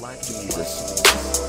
like Jesus.